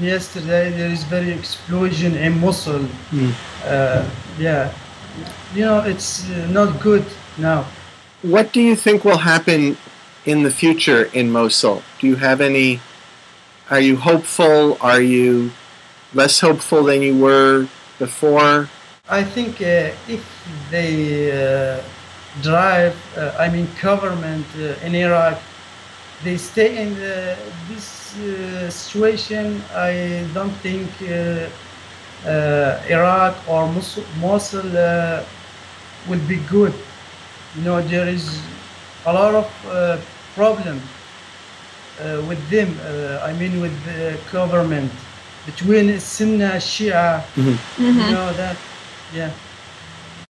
Yesterday there is very explosion in Mosul. It's not good now. What do you think will happen in the future in Mosul? Do you have any? Are you hopeful? Are you less hopeful than you were before? I think if they government in Iraq, they stay in this situation, I don't think Iraq or Mosul will be good. You know, there is a lot of problem with them, with the government, between Sunnah, Shia, you know that, yeah.